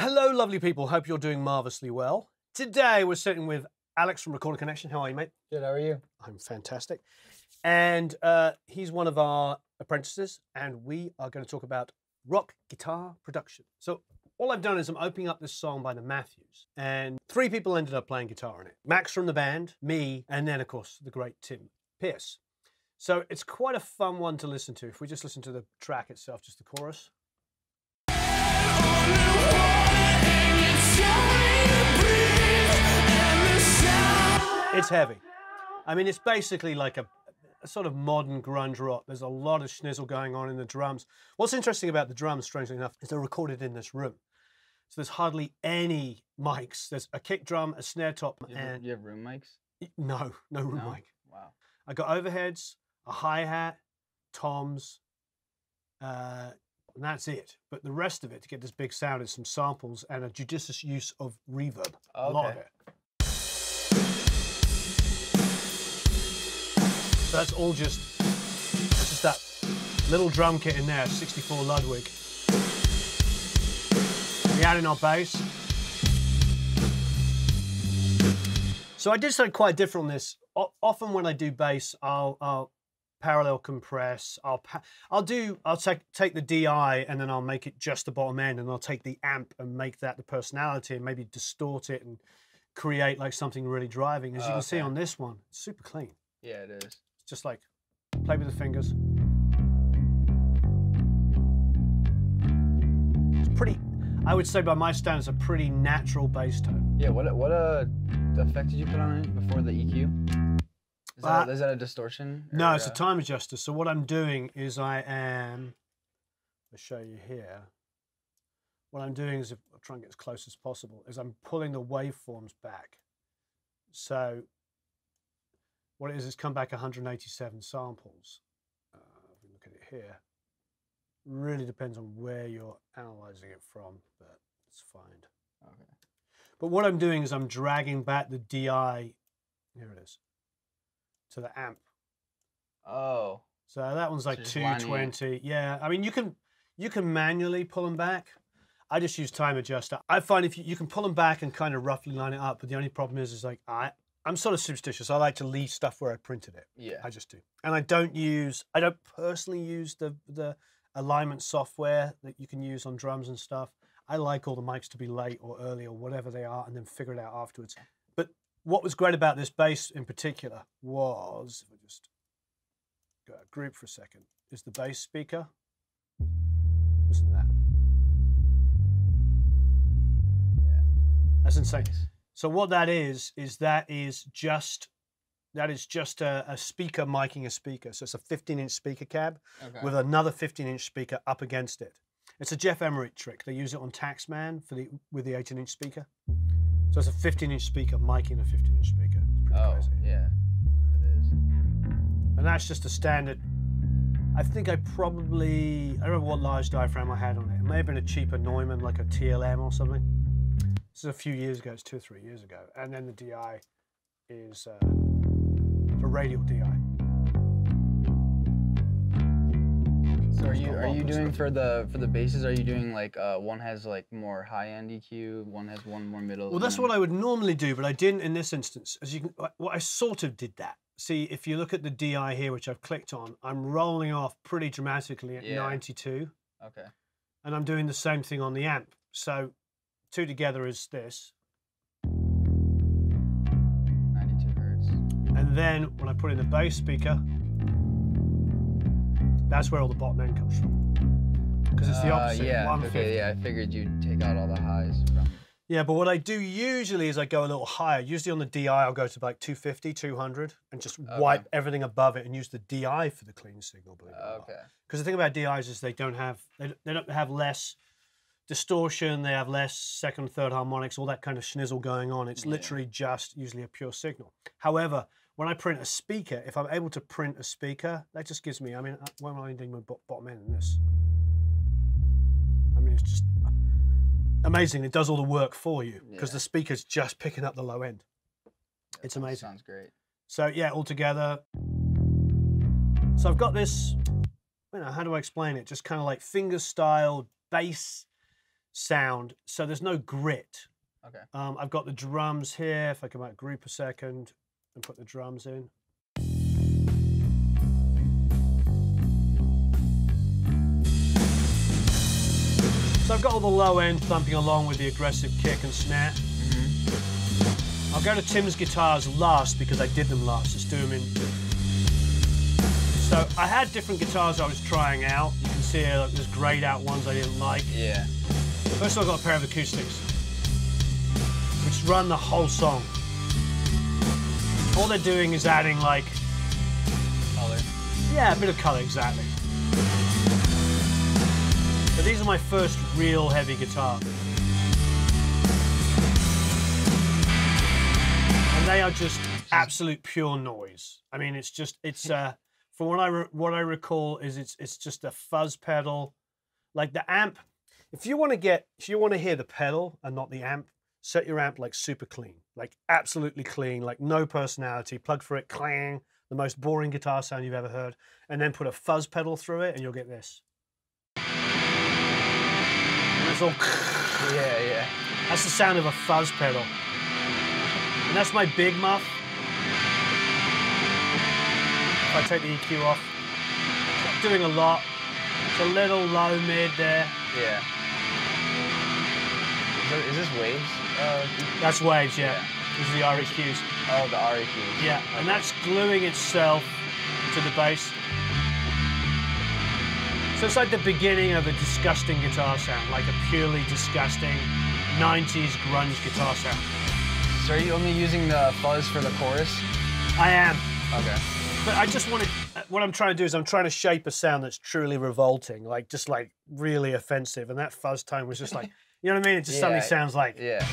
Hello, lovely people. Hope you're doing marvelously well. Today we're sitting with Alex from Recorder Connection. How are you, mate? Good, how are you? I'm fantastic. And he's one of our apprentices, and we are going to talk about rock guitar production. So all I've done is I'm opening up this song by the Matthews, and three people ended up playing guitar on it. Max from the band, me, and then, of course, the great Tim Pierce. So it's quite a fun one to listen to. If we just listen to the track itself, just the chorus. It's heavy. I mean, it's basically like a sort of modern grunge rock. There's a lot of schnizzle going on in the drums. What's interesting about the drums, strangely enough, is they're recorded in this room. So there's hardly any mics. There's a kick drum, a snare top, and... You have room mics? No, no room mic. Wow. I got overheads, a hi-hat, toms, and that's it. But the rest of it, to get this big sound, is some samples and a judicious use of reverb. Okay. A lot of it. So that's all just that little drum kit in there, 64 Ludwig. We add in our bass. So I did something quite different on this. Often when I do bass, I'll parallel compress. I'll take the DI and then I'll make it just the bottom end, and I'll take the amp and make that the personality and maybe distort it and create like something really driving. As you can see on this one, it's super clean. Yeah, it is. It's just like play with the fingers. It's pretty. I would say by my standards, a pretty natural bass tone. Yeah. What effect did you put on it before the EQ? Is that a distortion? No, it's a time adjuster. So what I'm doing is I'll show you here. What I'm doing is, I'll try and get as close as possible, is I'm pulling the waveforms back. So what it is come back 187 samples. If we look at it here. Really depends on where you're analyzing it from, but it's fine. Okay. But what I'm doing is I'm dragging back the DI. Here it is. To the amp. Oh. So that one's like 220. Yeah, I mean, you can manually pull them back. I just use time adjuster. I find if you can pull them back and kind of roughly line it up, but the only problem is like I'm sort of superstitious. I like to leave stuff where I printed it. Yeah. I just do. And I don't personally use the alignment software that you can use on drums and stuff. I like all the mics to be late or early or whatever they are, and then figure it out afterwards. What was great about this bass in particular was, if I just go out of group for a second, is the bass speaker. Listen to that. Yeah. That's insane. So what that is just a speaker miking a speaker. So it's a 15-inch speaker cab with another 15-inch speaker up against it. It's a Jeff Emery trick. They use it on Taxman with the 18-inch speaker. So it's a 15-inch speaker miking a 15-inch speaker. It's pretty crazy. Yeah, it is. And that's just a standard. I think I don't remember what large diaphragm I had on it. It may have been a cheaper Neumann, like a TLM or something. This is a few years ago. It's 2 or 3 years ago. And then the DI is a radial DI. So are you doing for the basses? Are you doing like one has like more high end EQ, one has one more middle? Well, that's what I would normally do, but I didn't in this instance. I sort of did that. See, if you look at the DI here, which I've clicked on, I'm rolling off pretty dramatically at 92. Okay. And I'm doing the same thing on the amp. So two together is this. 92 hertz. And then when I put in the bass speaker. That's where all the bottom end comes from. Because it's the opposite. I figured you'd take out all the highs from. Yeah, but what I do usually is I go a little higher. Usually on the DI, I'll go to like 250, 200, and just wipe everything above it and use the DI for the clean signal. Okay. Because the thing about DIs is they don't have less distortion. They have less second, third harmonics, all that kind of schnizzle going on. It's literally just usually a pure signal. However, when I print a speaker, if I'm able to print a speaker, that just gives me, I mean, why am I doing my bottom end in this? I mean, it's just amazing. It does all the work for you because the speaker's just picking up the low end. Yeah, it's amazing. Sounds great. So yeah, all together. So I've got this, I don't know, how do I explain it? Just kind of like finger style bass sound, so there's no grit. Okay. I've got the drums here. If I come out group a second and put the drums in. So I've got all the low end thumping along with the aggressive kick and snare. Mm-hmm. I'll go to Tim's guitars last because I did them last. Let's do them in. So I had different guitars I was trying out. You can see like, there's grayed out ones I didn't like. Yeah. First of all, I got a pair of acoustics, which run the whole song. All they're doing is adding like... color. Yeah, a bit of color, exactly. But these are my first real heavy guitar. And they are just absolute pure noise. I mean, it's just, it's, from what I recall is it's just a fuzz pedal. Like the amp, if you want to hear the pedal and not the amp, set your amp like super clean, like absolutely clean, like no personality, plug for it, clang, the most boring guitar sound you've ever heard, and then put a fuzz pedal through it and you'll get this. It's all yeah, yeah. That's the sound of a fuzz pedal. And that's my big muff. If I take the EQ off, it's not doing a lot. It's a little low mid there. Yeah. Is this Waves? That's Waves, yeah. This is the REQs. Oh, the REQs. Yeah, okay. And that's gluing itself to the bass. So it's like the beginning of a disgusting guitar sound, like a purely disgusting 90s grunge guitar sound. So are you only using the fuzz for the chorus? I am. Okay. But I just wanted, what I'm trying to do is I'm trying to shape a sound that's truly revolting, like just like really offensive. And that fuzz tone was just like, you know what I mean? It just suddenly sounds like, yeah.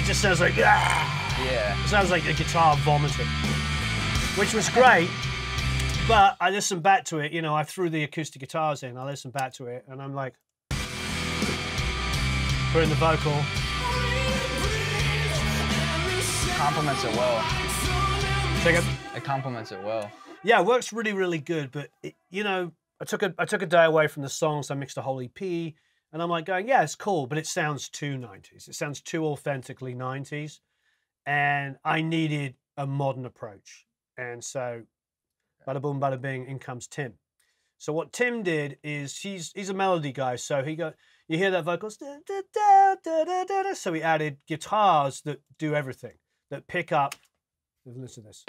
It just sounds like, ah! Yeah. It sounds like a guitar vomiting, which was great. But I listened back to it, you know, I threw the acoustic guitars in, I listened back to it, and I'm like, put in the vocal. Complements it well. Second. It complements it well. Yeah, it works really, really good, but, it, you know, I took a day away from the songs, so I mixed a whole EP, and I'm like going, yeah, it's cool, but it sounds too 90s. It sounds too authentically 90s, and I needed a modern approach, and so... Bada boom, bada bing, in comes Tim. So what Tim did is, he's a melody guy, so he got, you hear that vocals, da, da, da, da, da, da, da. So he added guitars that do everything, that pick up, listen to this.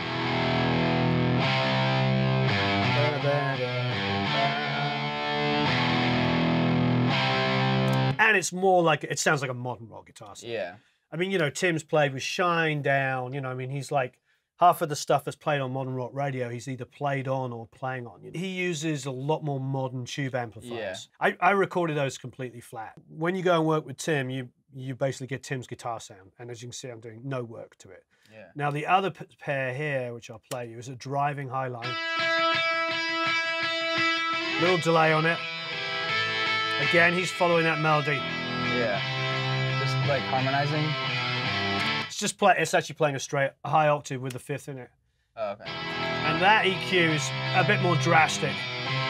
And it's more like, it sounds like a modern rock guitar sound. Yeah. I mean, you know, Tim's played with Shine Down, you know, I mean, he's like, half of the stuff that's played on modern rock radio, he's either played on or playing on. He uses a lot more modern tube amplifiers. Yeah. I recorded those completely flat. When you go and work with Tim, you basically get Tim's guitar sound. And as you can see, I'm doing no work to it. Yeah. Now, the other pair here, which I'll play you, is a driving high line. Little delay on it. Again, he's following that melody. Yeah. Just like harmonizing. It's just it's actually playing a straight high octave with the fifth in it. Oh, okay. And that EQ is a bit more drastic.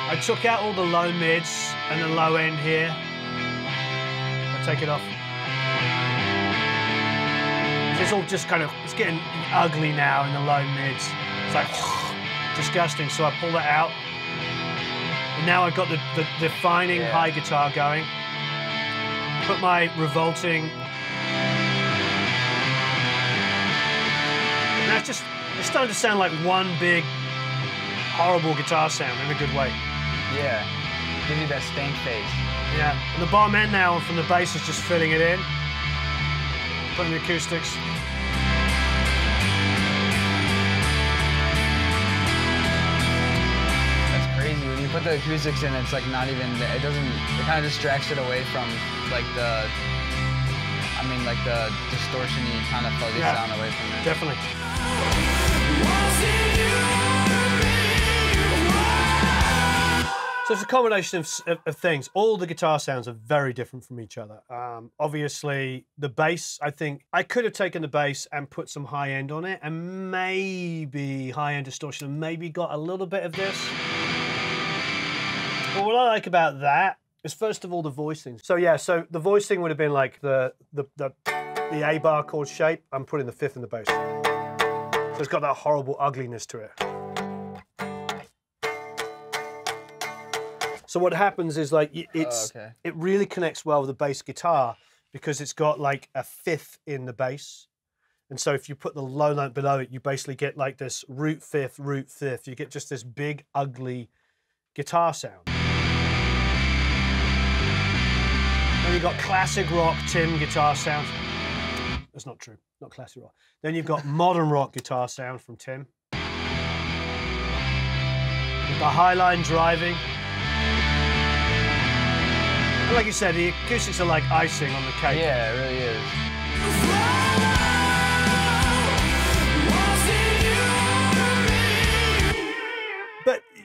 I took out all the low mids and the low end here. I take it off. It's all just kind of, it's getting ugly now in the low mids. It's like disgusting, so I pull that out. And now I've got the defining high guitar going. Put my revolting. Now it's starting to sound like one big, horrible guitar sound in a good way. Yeah, give you that stank face. Yeah, and the bottom end now from the bass is just filling it in. Putting the acoustics. That's crazy, when you put the acoustics in, it's like not even, it doesn't, it kind of distracts it away from like the, I mean like the distortion-y kind of fuzzy sound away from it. Definitely. So it's a combination of things. All the guitar sounds are very different from each other. Obviously, the bass, I think, I could have taken the bass and put some high end on it and maybe high end distortion and maybe got a little bit of this. But what I like about that is first of all the voicing. So yeah, so the voicing would have been like the A bar chord shape. I'm putting the fifth in the bass. So it's got that horrible ugliness to it. So what happens is like it's it really connects well with the bass guitar because it's got like a fifth in the bass. And so if you put the low note below it, you basically get like this root fifth, you get just this big, ugly guitar sound. Then you've got classic rock Tim guitar sound. That's not true, not classic rock. Then you've got modern rock guitar sound from Tim. With the highline driving. And like you said, the acoustics are like icing on the cake. Yeah, it really is.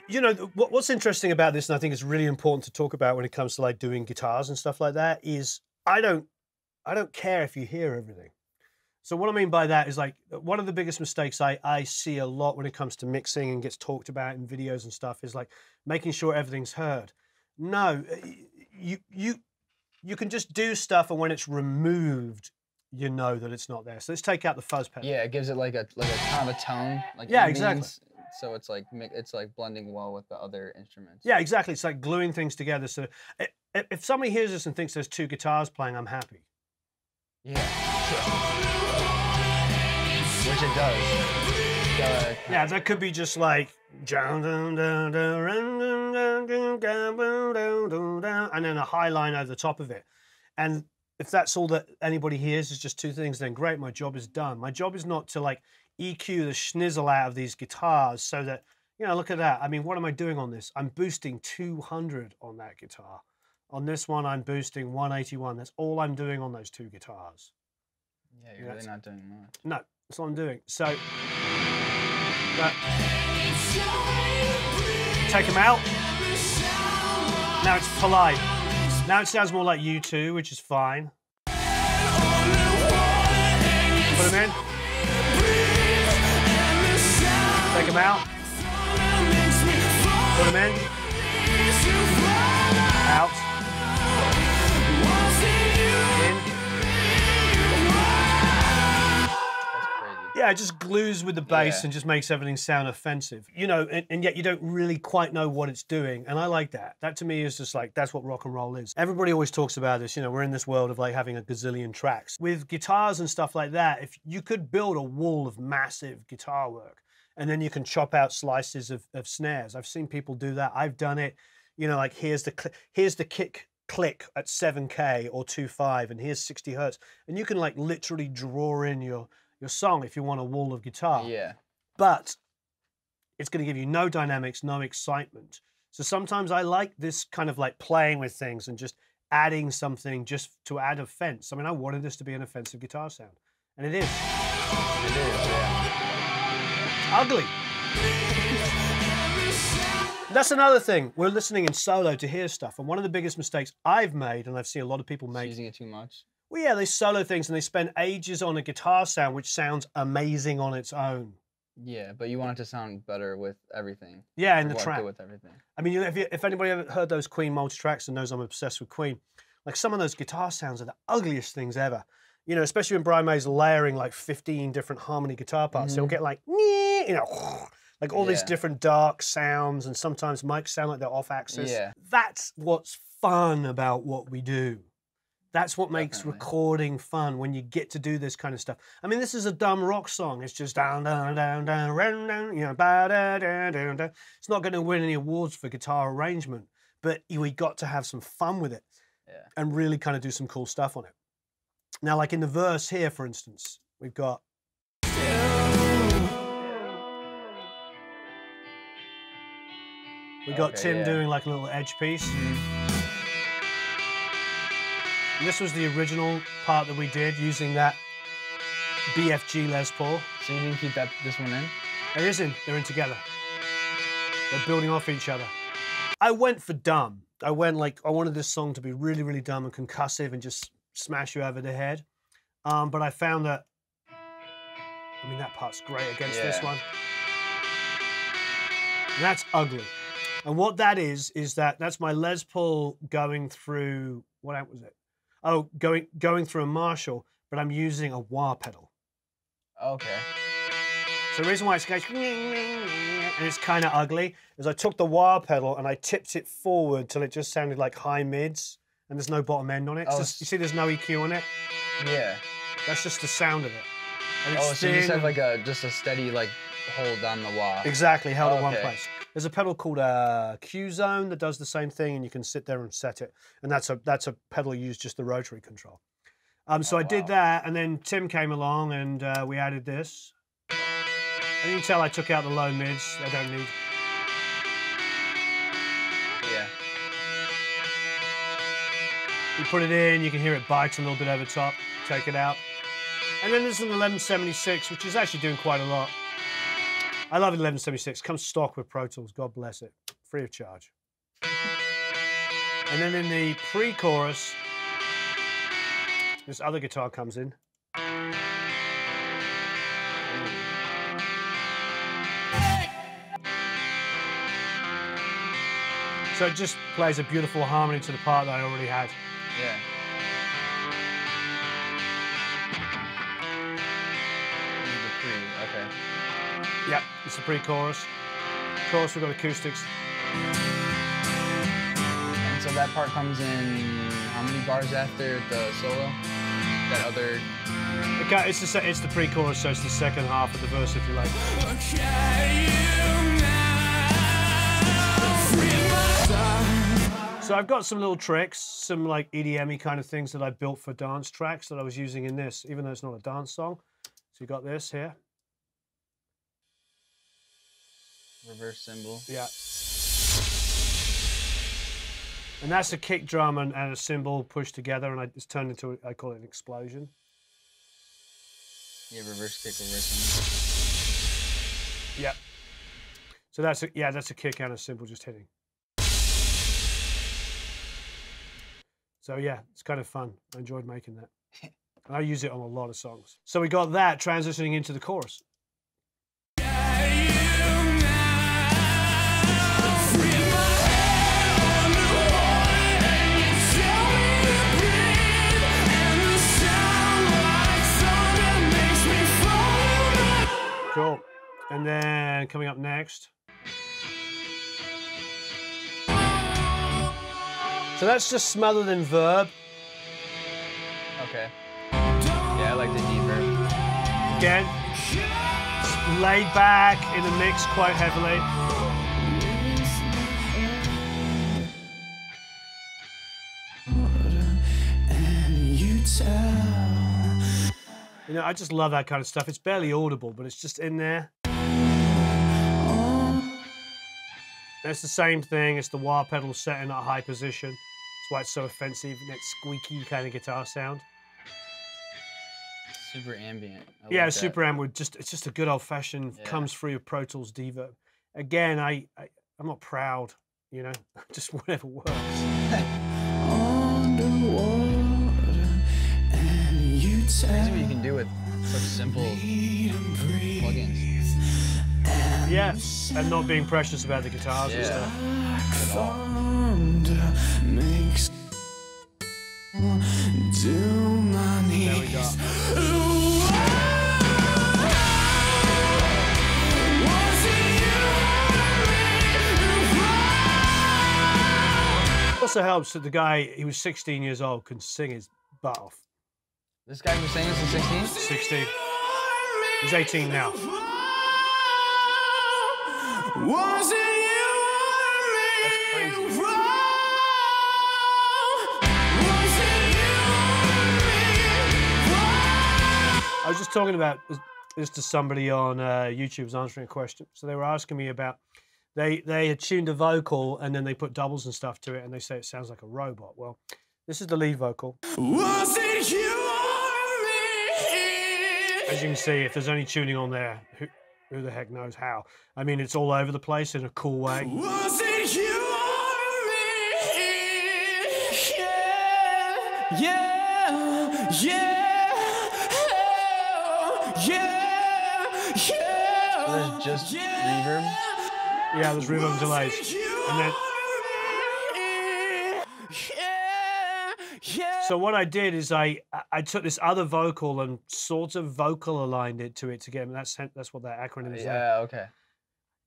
You know, what's interesting about this, and I think it's really important to talk about when it comes to like doing guitars and stuff like that, is I don't care if you hear everything. So what I mean by that is like one of the biggest mistakes I see a lot when it comes to mixing and gets talked about in videos and stuff is like making sure everything's heard. No, you can just do stuff, and when it's removed, you know that it's not there. So let's take out the fuzz pedal. Yeah, it gives it like a kind of tone. Like yeah, exactly. So it's like blending well with the other instruments. Yeah, exactly. It's like gluing things together. So if somebody hears this and thinks there's two guitars playing, I'm happy. Yeah. Which it does. Yeah, that could be just like and then a high line over the top of it. And if that's all that anybody hears is just two things, then great, my job is done. My job is not to like EQ the schnizzle out of these guitars so that, you know, look at that. I mean, what am I doing on this? I'm boosting 200 on that guitar. On this one, I'm boosting 181. That's all I'm doing on those two guitars. Yeah, you're really not doing much. No, that's all I'm doing. So, take them out. Now it's polite. Now it sounds more like U2, which is fine. Put them in. Take them out. Put them in. Out. In. Yeah, it just glues with the bass and just makes everything sound offensive. You know, and yet you don't really quite know what it's doing. And I like that. That to me is just like, that's what rock and roll is. Everybody always talks about this, you know, we're in this world of like having a gazillion tracks. With guitars and stuff like that, if you could build a wall of massive guitar work, and then you can chop out slices of snares. I've seen people do that. I've done it. You know, like here's the kick click at 7K or 2.5, and here's 60 hertz, and you can like literally draw in your song if you want a wall of guitar. Yeah. But it's going to give you no dynamics, no excitement. So sometimes I like this kind of like playing with things and just adding something just to add offense. I mean, I wanted this to be an offensive guitar sound, and it is. It is. Yeah. Ugly. That's another thing. We're listening in solo to hear stuff, and one of the biggest mistakes I've made, and I've seen a lot of people make, using it too much. Well, yeah, they solo things and they spend ages on a guitar sound which sounds amazing on its own. Yeah, but you want it to sound better with everything. Yeah, in the track. With everything. I mean, if anybody ever heard those Queen multi-tracks and knows I'm obsessed with Queen, like some of those guitar sounds are the ugliest things ever. You know, especially when Brian May's layering like 15 different harmony guitar parts, he'll get like, you know, like all these different dark sounds, and sometimes mics sound like they're off axis. Yeah. That's what's fun about what we do. That's what makes recording fun, when you get to do this kind of stuff. I mean, this is a dumb rock song. It's just down, down, down, down, down, down, you know, ba da da da da. It's not going to win any awards for guitar arrangement, but we got to have some fun with it and really kind of do some cool stuff on it. Now, like in the verse here, for instance, we've got. We got Tim doing like a little edge piece. And this was the original part that we did using that BFG Les Paul. So you didn't keep this one in? It is in. They're in together. They're building off each other. I went for dumb. I went like, I wanted this song to be really, really dumb and concussive and just smash you over the head. But I found that, I mean, that part's great against this one. And that's ugly. And what that is that that's my Les Paul going through, what amp was it? Oh, going through a Marshall, but I'm using a wah pedal. Okay. So the reason why it's going, and it's kind of ugly, is I took the wah pedal and I tipped it forward till it just sounded like high mids, and there's no bottom end on it. Oh, so you see there's no EQ on it? Yeah. That's just the sound of it. And it's so thin. You just have like just a steady like hold on the wah. Exactly, held in one place. There's a pedal called Q zone that does the same thing, and you can sit there and set it. And that's a pedal you use just the rotary control. So I did that, and then Tim came along, and we added this. And you can tell I took out the low mids. I don't need. Yeah. You put it in, you can hear it bites a little bit over top. Take it out. And then there's an 1176, which is actually doing quite a lot. I love 1176. Comes stock with Pro Tools, God bless it. Free of charge. And then in the pre-chorus, this other guitar comes in. So it just plays a beautiful harmony to the part that I already had. Yeah. Okay. Yep, it's the pre-chorus. Of course, we've got acoustics. And so that part comes in how many bars after the solo? That other. Okay, it's the pre-chorus, so it's the second half of the verse, if you like. So I've got some little tricks, some like EDM-y kind of things that I built for dance tracks that I was using in this, even though it's not a dance song. So you got this here. Reverse cymbal. Yeah. And that's a kick drum and a cymbal pushed together, and it's turned into, I call it an explosion. Yeah, reverse kick, reverse cymbal. Yeah. So that's a kick and a cymbal just hitting. So yeah, it's kind of fun. I enjoyed making that. And I use it on a lot of songs. So we got that transitioning into the chorus. Cool. And then coming up next. So that's just smothered in verb. Okay. Yeah, I like the reverb. Again, laid back in the mix quite heavily. You know, I just love that kind of stuff. It's barely audible, but it's just in there. That's the same thing. It's the wah pedal set in a high position. That's why it's so offensive, and that squeaky kind of guitar sound. Super ambient. Yeah, like super ambient. It's just a good old-fashioned comes free of Pro Tools Diva. Again, I'm not proud, you know. Just whatever works. It's amazing what you can do with such simple plugins. Yeah, and not being precious about the guitars and stuff. At all. There we go. It also helps that the guy, he was 16 years old, can sing his butt off. This guy was saying this at 16? 16. He's 18 now. Was it you and me? That's crazy. I was just talking about this to somebody on YouTube, was answering a question. So they were asking me about, they attuned a vocal and then they put doubles and stuff to it, and they say it sounds like a robot. Well, this is the lead vocal. Was it you? As you can see, if there's any tuning on there, who the heck knows how? I mean, it's all over the place in a cool way. Was it you or me? Yeah, yeah, yeah, yeah, yeah. There's just reverb. Yeah, there's reverb delays. And then... So what I did is I took this other vocal and sort of vocal aligned it to it together. That's what that acronym is. Yeah, like. Okay.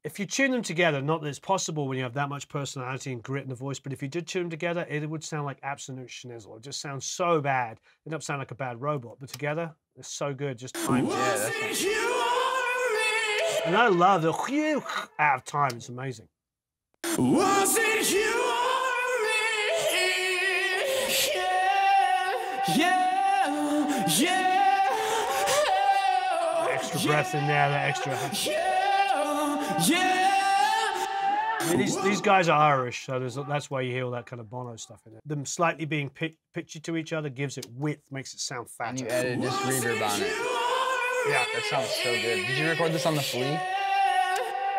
If you tune them together, not that it's possible when you have that much personality and grit in the voice, but if you did tune them together, it would sound like absolute schnizzle. It just sounds so bad. It doesn't sound like a bad robot, but together, it's so good. Just time. Yeah, that's nice. And I love the out of time. It's amazing. Was it you? Yeah, yeah. Extra breath in there, that extra. Yeah, yeah. I mean, these guys are Irish, so that's why you hear all that kind of Bono stuff in there. Them slightly being pitched to each other gives it width, makes it sound fatter. And you added this reverb on it. Yeah, that sounds so good. Did you record this on the flea?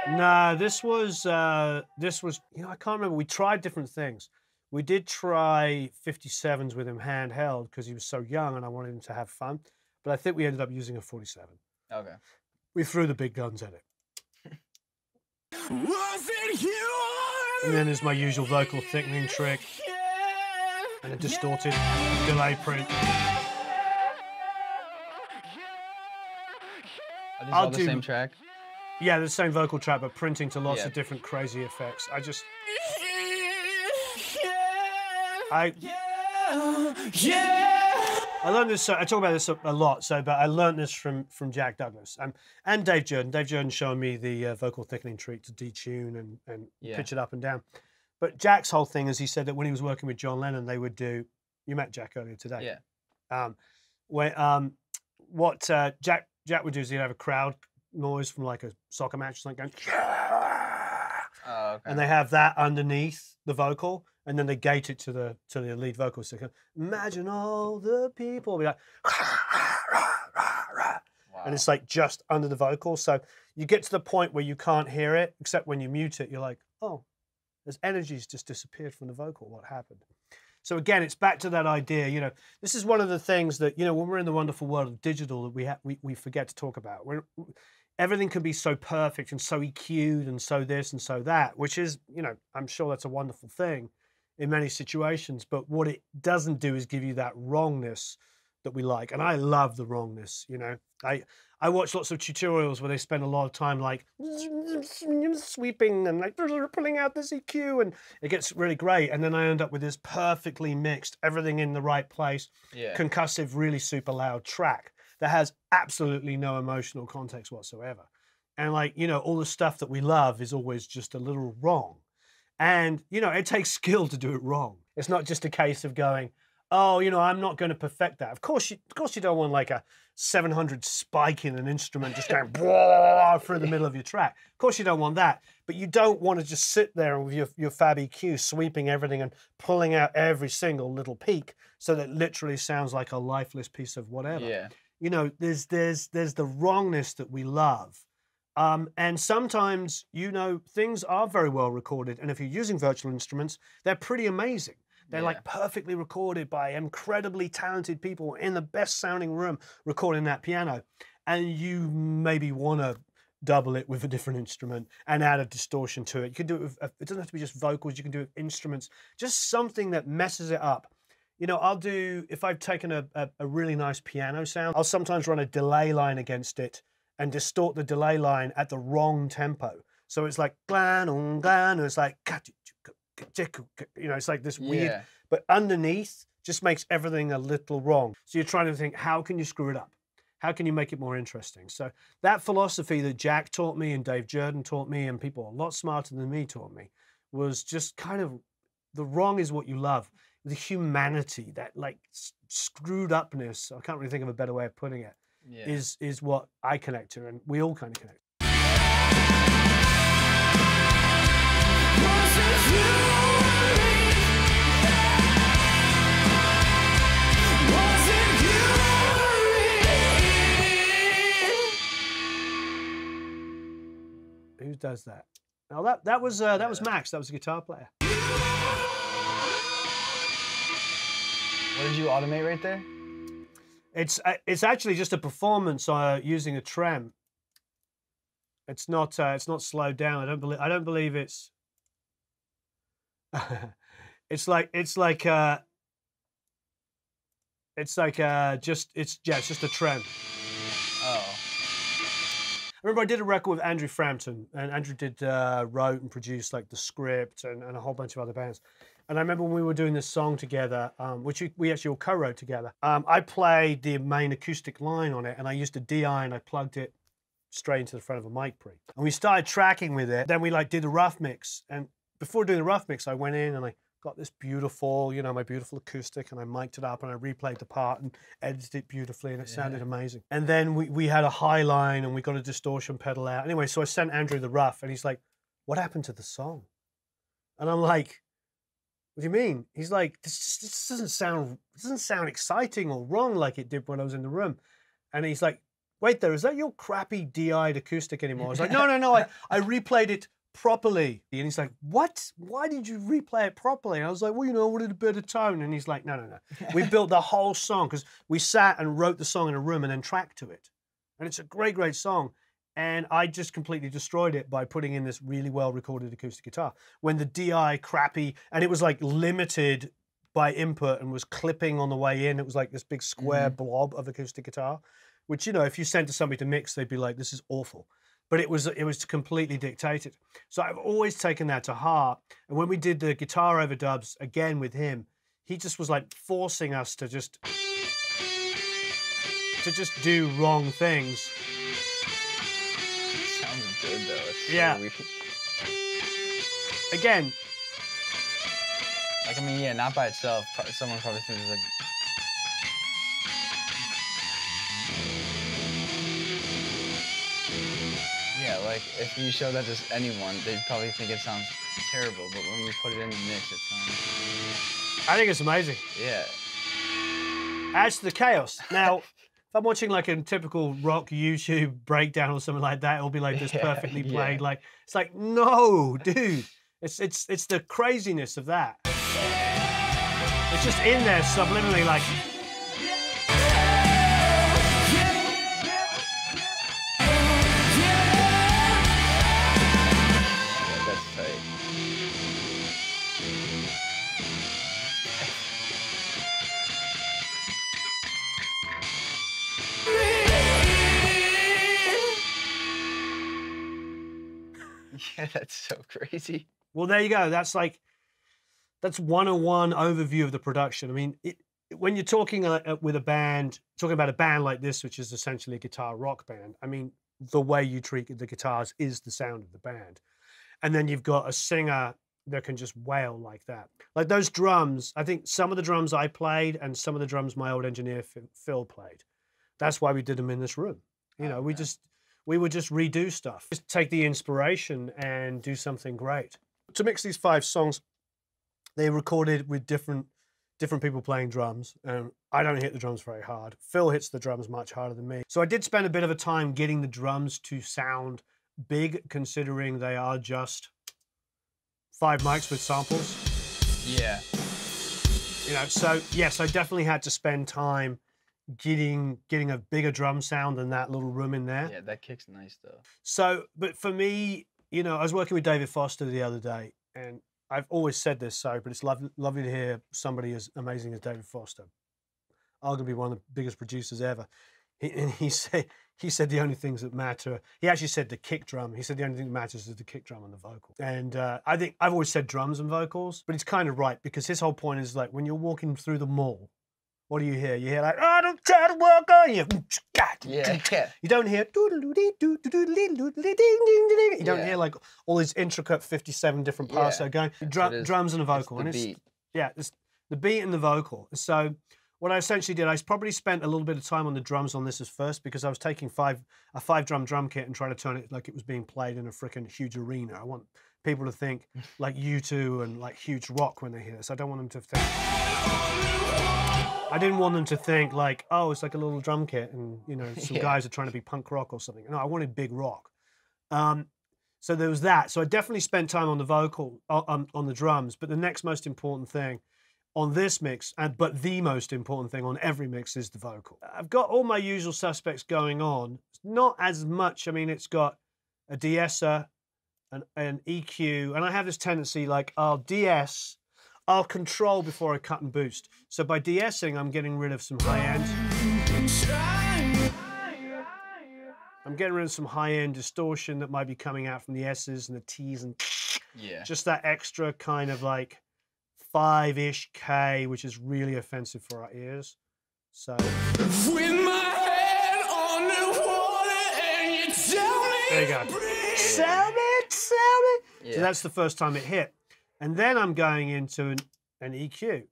Nah, this was. You know, I can't remember. We tried different things. We did try 57s with him handheld because he was so young and I wanted him to have fun. But I think we ended up using a 47. Okay. We threw the big guns at it. Was it you? And then there's my usual vocal thickening trick. And a distorted delay print. Are these all the same track? Yeah, the same vocal track, but printing to lots of different crazy effects. I learned this. I talk about this a lot. But I learned this from Jack Douglas and Dave Jordan. Dave Jordan showing me the vocal thickening trick to detune and pitch it up and down. But Jack's whole thing is he said that when he was working with John Lennon, they would do. You met Jack earlier today. Yeah. What Jack would do is he'd have a crowd noise from like a soccer match, like going. Oh, okay. And they have that underneath the vocal. And then they gate it to the lead vocal. So imagine all the people be like, wow. And it's like just under the vocal. So you get to the point where you can't hear it, except when you mute it, you're like, oh, this energy's just disappeared from the vocal. What happened? So again, it's back to that idea. You know, this is one of the things that when we're in the wonderful world of digital that we forget to talk about. Everything can be so perfect and so EQ'd and so this and so that, which is I'm sure that's a wonderful thing. In many situations, but what it doesn't do is give you that wrongness that we like. And I love the wrongness, I watch lots of tutorials where they spend a lot of time like sweeping and like pulling out this EQ and it gets really great. And then I end up with this perfectly mixed, everything in the right place, concussive, really super loud track that has absolutely no emotional context whatsoever. And all the stuff that we love is always just a little wrong. And, it takes skill to do it wrong. It's not just a case of going, oh, I'm not going to perfect that. Of course you don't want like a 700 spike in an instrument just going through the middle of your track. Of course you don't want that. But you don't want to just sit there with your Fab EQ sweeping everything and pulling out every single little peak so that it literally sounds like a lifeless piece of whatever. Yeah. There's the wrongness that we love. And sometimes, things are very well recorded. And if you're using virtual instruments, they're pretty amazing. They're like perfectly recorded by incredibly talented people in the best sounding room recording that piano. And you maybe want to double it with a different instrument and add a distortion to it. You can do it with, it doesn't have to be just vocals. You can do it with instruments, just something that messes it up. If I've taken a really nice piano sound, I'll sometimes run a delay line against it and distort the delay line at the wrong tempo. So it's like glan on glan, and it's like it's like this weird, but underneath just makes everything a little wrong. So you're trying to think, how can you screw it up? How can you make it more interesting? So that philosophy that Jack taught me and Dave Jordan taught me and people a lot smarter than me taught me was just kind of the wrong is what you love. The humanity, that like screwed upness, I can't really think of a better way of putting it. Yeah. Is what I connect to, and we all kind of connect. Who does that? Now that was Max. That was a guitar player. What did you automate right there? It's actually just a performance using a trem. It's not slowed down. I don't believe it's It's just a trend. Oh. I remember I did a record with Andrew Frampton, and Andrew did wrote and produced like The Script and a whole bunch of other bands. And I remember when we were doing this song together, which we actually all co-wrote together, I played the main acoustic line on it, and I used a DI and I plugged it straight into the front of a mic pre. And we started tracking with it, then we like did a rough mix. And before doing the rough mix, I went in and I got this beautiful, you know, my beautiful acoustic, and I mic'd it up and I replayed the part and edited it beautifully, and it sounded amazing. And then we had a high line and we got a distortion pedal out. Anyway, so I sent Andrew the rough and he's like, "What happened to the song?" And I'm like, "What do you mean?" He's like, this doesn't sound exciting or wrong like it did when I was in the room." And he's like, "Wait there, is that your crappy DI'd acoustic anymore?" I was like, no, I replayed it properly. And he's like, "What? Why did you replay it properly?" And I was like, "Well, you know, I wanted a bit of tone." And he's like, no. We built the whole song, because we sat and wrote the song in a room and then tracked to it. And it's a great, great song. And I just completely destroyed it by putting in this really well-recorded acoustic guitar. When the DI crappy, and it was like limited by input and was clipping on the way in, it was like this big square blob of acoustic guitar, which, you know, if you sent to somebody to mix, they'd be like, "This is awful." But it was completely dictated. So I've always taken that to heart. And when we did the guitar overdubs again with him, he just was like forcing us to just do wrong things. Good though. It's yeah. Really again. Like, I mean, yeah, not by itself. Someone probably thinks it's like. Yeah, like if you show that to anyone, they'd probably think it sounds terrible. But when we put it in the mix, it sounds. I think it's amazing. Yeah. Adds to the chaos now. I'm watching like a typical rock YouTube breakdown or something like that. It'll be like this perfectly played, like it's like, no, dude. It's the craziness of that. It's just in there subliminally, like. Yeah, that's tight. Yeah, that's so crazy. Well, there you go. That's like, that's 101 overview of the production. I mean, when you're talking with a band, talking about a band like this, which is essentially a guitar rock band, I mean, the way you treat the guitars is the sound of the band. And then you've got a singer that can just wail like that. Like those drums, I think some of the drums I played and some of the drums my old engineer, Phil, played. That's why we did them in this room. You know, we would just redo stuff. Just take the inspiration and do something great. To mix these 5 songs, they recorded with different people playing drums. I don't hit the drums very hard. Phil hits the drums much harder than me. So I did spend a bit of a time getting the drums to sound big, considering they are just 5 mics with samples. Yeah. You know, so yes, I definitely had to spend time getting a bigger drum sound than that little room in there. Yeah, that kick's nice though. So, but for me, you know, I was working with David Foster the other day, and I've always said this, but it's lovely to hear somebody as amazing as David Foster, arguably one of the biggest producers ever. He said the only things that matter. He actually said the kick drum. He said the only thing that matters is the kick drum and the vocal. And I think I've always said drums and vocals, but he's kind of right, because his whole point is like when you're walking through the mall. What do you hear? You hear like, "I don't try to work on you." Yeah. You don't hear, you don't hear like all these intricate 57 different parts that are going. Drums and a vocal. It's the beat. Yeah, it's the beat and the vocal. So what I essentially did, I probably spent a little bit of time on the drums on this as first, because I was taking a 5-drum drum kit and trying to turn it like it was being played in a freaking huge arena. I want people to think like U2 and like huge rock when they hear this. I don't want them to think. I didn't want them to think like, oh, it's like a little drum kit and, you know, some guys are trying to be punk rock or something. No, I wanted big rock. So there was that. So I definitely spent time on the vocal, on the drums. But the next most important thing on this mix, but the most important thing on every mix, is the vocal. I've got all my usual suspects going on. Not as much. I mean, it's got a de-esser, and EQ, and I have this tendency, like, I'll DS, I'll control before I cut and boost. So by DSing, I'm getting rid of some high-end. I'm getting rid of some high-end distortion that might be coming out from the S's and the T's and yeah. Just that extra kind of like 5-ish K, which is really offensive for our ears. So. With my head on the water and you tell me there you go. Sell it, sell it. Yeah. So that's the first time it hit. And then I'm going into an EQ.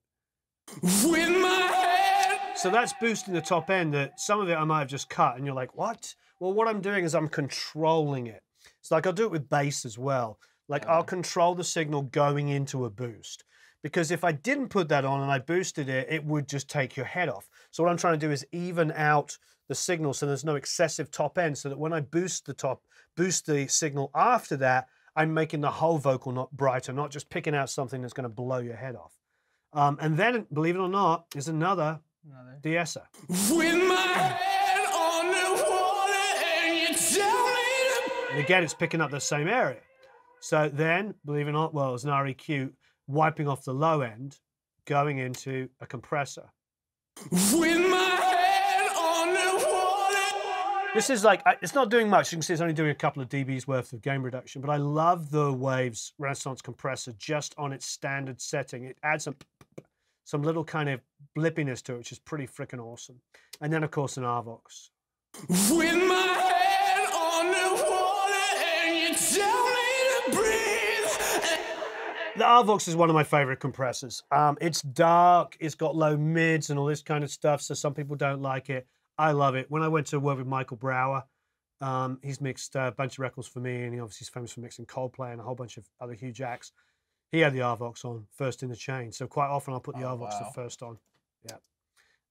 With my head. So that's boosting the top end that some of it I might have just cut and you're like, what? Well, what I'm doing is I'm controlling it. So like I'll do it with bass as well. Like I'll control the signal going into a boost. Because if I didn't put that on and I boosted it, it would just take your head off. So what I'm trying to do is even out the signal so there's no excessive top end so that when I boost the signal after that, I'm making the whole vocal not brighter, not just picking out something that's going to blow your head off. And then, believe it or not, is another de-esser. With my head on the water and you tell me to... And again, it's picking up the same area. So then, believe it or not, well, it's an REQ wiping off the low end, going into a compressor. With my head on the water. This is like, it's not doing much. You can see it's only doing a couple of dBs worth of gain reduction, but I love the Waves Renaissance compressor just on its standard setting. It adds some little kind of blippiness to it, which is pretty freaking awesome. And then, of course, an R-vox. With my head on the water and you tell me. The Arvox is one of my favorite compressors. It's dark, it's got low mids and all this kind of stuff, so some people don't like it. I love it. When I went to work with Michael Brouwer, he's mixed a bunch of records for me, and he obviously is famous for mixing Coldplay and a whole bunch of other huge acts. He had the Arvox on, first in the chain, so quite often I'll put the Arvox the first on. Yeah.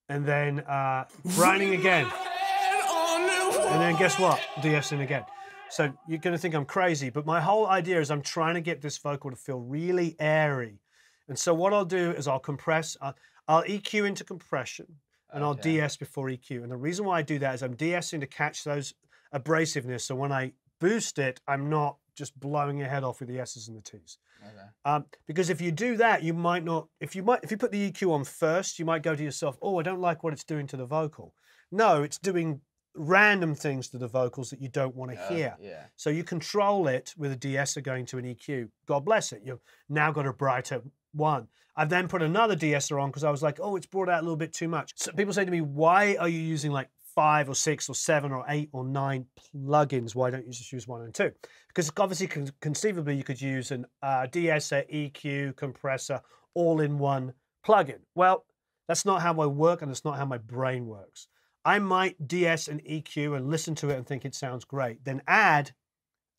And then brining again. And then guess what? DSing again. So you're going to think I'm crazy, but my whole idea is I'm trying to get this vocal to feel really airy. And so what I'll do is I'll compress, I'll EQ into compression, and I'll DS before EQ. And the reason why I do that is I'm DSing to catch those abrasiveness, so when I boost it, I'm not just blowing your head off with the S's and the T's. Okay. Because if you do that, you might not, if you put the EQ on first, you might go to yourself, oh, I don't like what it's doing to the vocal. No, it's doing random things to the vocals that you don't want to hear. Yeah. So you control it with a de-esser going to an EQ. God bless it, you've now got a brighter one. I've then put another de-esser on because I was like, oh, it's brought out a little bit too much. So people say to me, why are you using like 5 or 6 or 7 or 8 or 9 plugins? Why don't you just use 1 and 2? Because obviously, conceivably, you could use an de-esser, EQ, compressor, all in one plugin. Well, that's not how I work and that's not how my brain works. I might DS and EQ and listen to it and think it sounds great, then add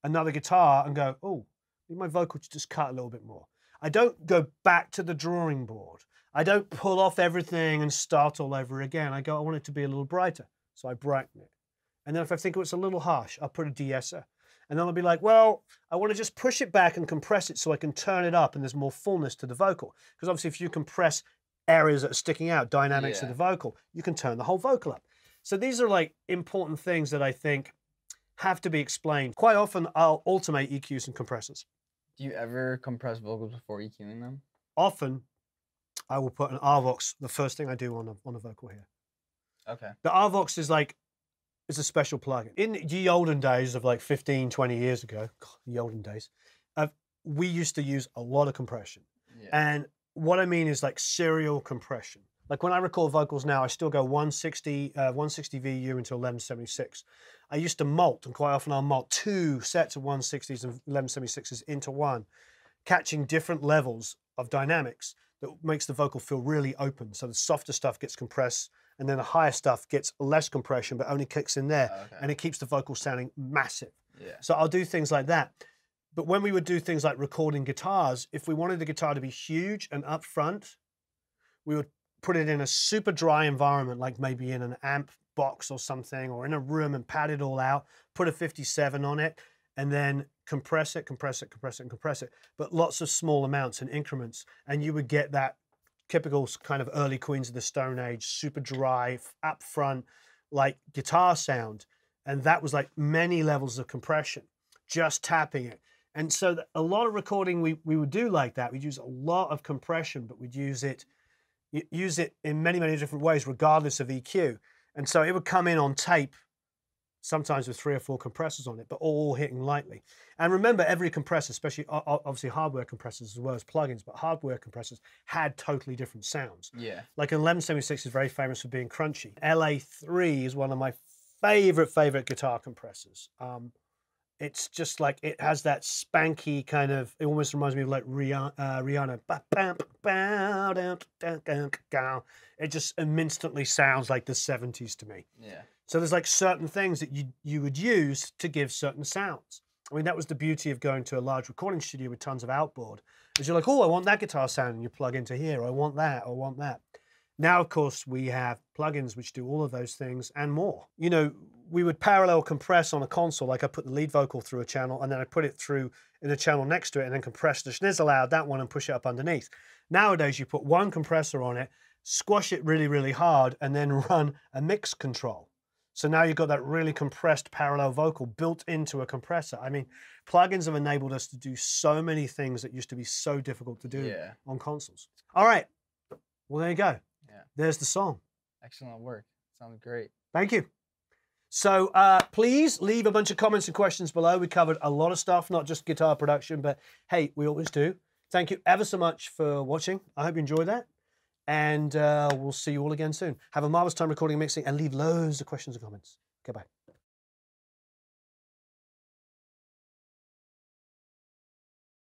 another guitar and go, oh, my vocal just cut a little bit more. I don't go back to the drawing board. I don't pull off everything and start all over again. I go, I want it to be a little brighter, so I brighten it. And then if I think, oh, it's a little harsh, I'll put a de-esser. And then I'll be like, well, I want to just push it back and compress it so I can turn it up and there's more fullness to the vocal. Because obviously if you compress areas that are sticking out, dynamics of the vocal, you can turn the whole vocal up. So these are like important things that I think have to be explained. Quite often I'll alternate EQs and compressors. Do you ever compress vocals before EQing them? Often I will put an R-vox, the first thing I do on a vocal here. Okay. The R-vox is like, it's a special plugin. In the olden days of like 15, 20 years ago, God, the olden days, we used to use a lot of compression. Yeah. And what I mean is like serial compression. Like when I record vocals now, I still go 160 VU into 1176. I used to molt, and quite often I'll molt 2 sets of 160s and 1176s into one, catching different levels of dynamics that makes the vocal feel really open. So the softer stuff gets compressed, and then the higher stuff gets less compression, but only kicks in there, and it keeps the vocal sounding massive. Yeah. So I'll do things like that. But when we would do things like recording guitars, if we wanted the guitar to be huge and up front, we would put it in a super dry environment, like maybe in an amp box or something, or in a room, and pad it all out, put a 57 on it, and then compress it, compress it, compress it, and compress it, but lots of small amounts and increments. And you would get that typical kind of early Queens of the Stone Age, super dry, up front, like guitar sound. And that was like many levels of compression, just tapping it. And so a lot of recording we would do like that. We'd use a lot of compression, but we'd use it in many, many different ways, regardless of EQ. And so it would come in on tape, sometimes with 3 or 4 compressors on it, but all hitting lightly. And remember, every compressor, especially obviously hardware compressors as well as plugins, but hardware compressors had totally different sounds. Yeah. Like an 1176 is very famous for being crunchy. LA3 is one of my favorite guitar compressors. It's just like, it has that spanky kind of, it almost reminds me of like Rihanna. It just instantly sounds like the 70s to me. Yeah. So there's like certain things that you would use to give certain sounds. I mean, that was the beauty of going to a large recording studio with tons of outboard, is you're like, oh, I want that guitar sound, and you plug into here, or I want that, or I want that. Now, of course, we have plugins which do all of those things and more. You know, we would parallel compress on a console. Like I put the lead vocal through a channel, and then I put it through in a channel next to it, and then compress the schnizzle out that one and push it up underneath. Nowadays, you put one compressor on it, squash it really, really hard, and then run a mix control. So now you've got that really compressed parallel vocal built into a compressor. I mean, plugins have enabled us to do so many things that used to be so difficult to do on consoles. All right. Well, there you go. Yeah. There's the song. Excellent work. Sounds great. Thank you. So please leave a bunch of comments and questions below. We covered a lot of stuff, not just guitar production, but hey, we always do. Thank you ever so much for watching. I hope you enjoyed that. And we'll see you all again soon. Have a marvelous time recording and mixing, and leave loads of questions and comments. Goodbye.